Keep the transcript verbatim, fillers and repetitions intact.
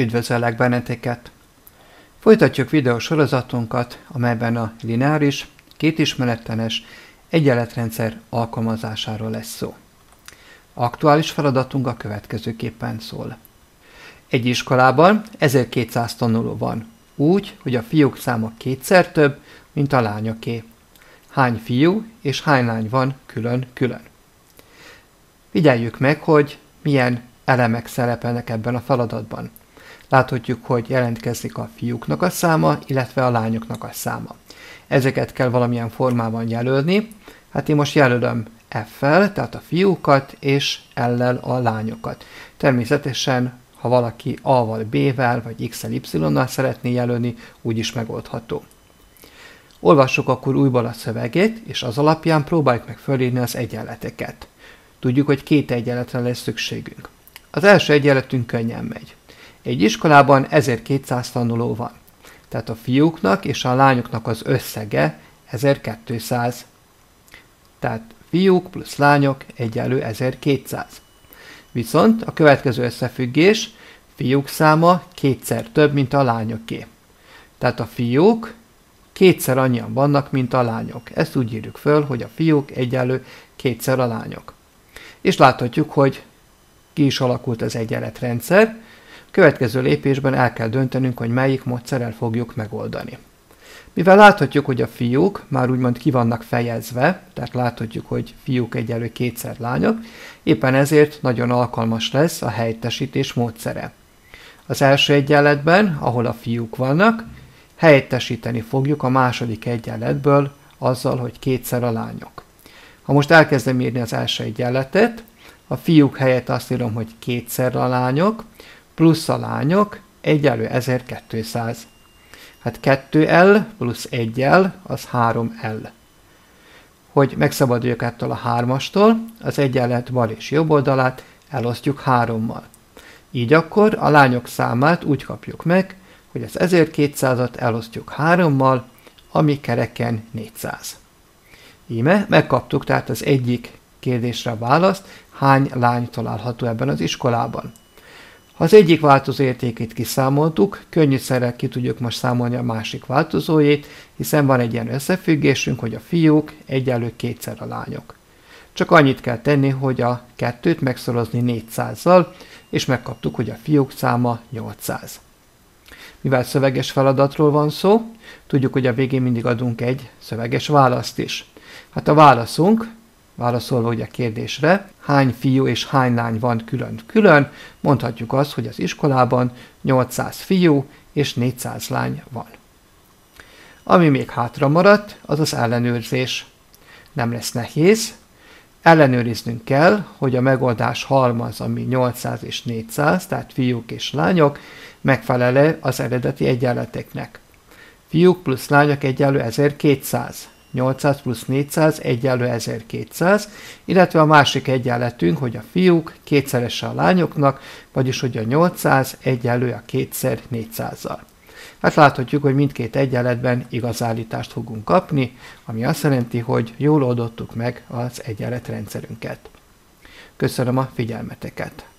Üdvözöllek benneteket! Folytatjuk videósorozatunkat, amelyben a lineáris, kétismeretlenes egyenletrendszer alkalmazásáról lesz szó. Aktuális feladatunk a következőképpen szól. Egy iskolában ezerkétszáz tanuló van, úgy, hogy a fiúk száma kétszer több, mint a lányoké. Hány fiú és hány lány van külön-külön? Figyeljük meg, hogy milyen elemek szerepelnek ebben a feladatban. Láthatjuk, hogy jelentkezik a fiúknak a száma, illetve a lányoknak a száma. Ezeket kell valamilyen formában jelölni. Hát én most jelölöm F-fel, tehát a fiúkat, és L-lel a lányokat. Természetesen, ha valaki A-val, B-vel, vagy X-el, Y-nal szeretné jelölni, úgyis megoldható. Olvassuk akkor újból a szövegét, és az alapján próbáljuk meg fölírni az egyenleteket. Tudjuk, hogy két egyenletre lesz szükségünk. Az első egyenletünk könnyen megy. Egy iskolában ezerkétszáz tanuló van, tehát a fiúknak és a lányoknak az összege ezerkétszáz. Tehát fiúk plusz lányok egyenlő ezerkétszáz. Viszont a következő összefüggés, fiúk száma kétszer több, mint a lányoké. Tehát a fiúk kétszer annyian vannak, mint a lányok. Ezt úgy írjuk föl, hogy a fiúk egyenlő kétszer a lányok. És láthatjuk, hogy ki is alakult az egyenletrendszer. Következő lépésben el kell döntenünk, hogy melyik módszerrel fogjuk megoldani. Mivel láthatjuk, hogy a fiúk már úgymond ki vannak fejezve, tehát láthatjuk, hogy fiúk egyenlő kétszer lányok, éppen ezért nagyon alkalmas lesz a helyettesítés módszere. Az első egyenletben, ahol a fiúk vannak, helyettesíteni fogjuk a második egyenletből azzal, hogy kétszer a lányok. Ha most elkezdem írni az első egyenletet, a fiúk helyett azt írom, hogy kétszer a lányok, plusz a lányok egyenlő ezerkétszáz. Hát kettő L plusz egy L az három L. Hogy megszabaduljak ettől a hármastól, az egyenlet bal és jobb oldalát elosztjuk hárommal. Így akkor a lányok számát úgy kapjuk meg, hogy az ezerkétszázat elosztjuk hárommal, ami kereken négyszáz. Íme megkaptuk tehát az egyik kérdésre a választ, hány lány található ebben az iskolában. Ha az egyik változó értékét kiszámoltuk, könnyűszerrel ki tudjuk most számolni a másik változójét, hiszen van egy ilyen összefüggésünk, hogy a fiúk egyenlő kétszer a lányok. Csak annyit kell tenni, hogy a kettőt megszorozni négyszázzal, és megkaptuk, hogy a fiúk száma nyolcszáz. Mivel szöveges feladatról van szó, tudjuk, hogy a végén mindig adunk egy szöveges választ is. Hát a válaszunk, válaszolva ugye a kérdésre, hány fiú és hány lány van külön-külön, mondhatjuk azt, hogy az iskolában nyolcszáz fiú és négyszáz lány van. Ami még hátra maradt, az az ellenőrzés. Nem lesz nehéz. Ellenőriznünk kell, hogy a megoldás halmaz, ami nyolcszáz és négyszáz, tehát fiúk és lányok, megfelel-e az eredeti egyenleteknek. Fiúk plusz lányok egyenlő ezerkétszáz. nyolcszáz plusz négyszáz egyenlő ezerkétszáz, illetve a másik egyenletünk, hogy a fiúk kétszerese a lányoknak, vagyis hogy a nyolcszáz egyenlő a kétszer négyszázzal. Hát láthatjuk, hogy mindkét egyenletben igaz állítást fogunk kapni, ami azt jelenti, hogy jól oldottuk meg az egyenletrendszerünket. Köszönöm a figyelmeteket!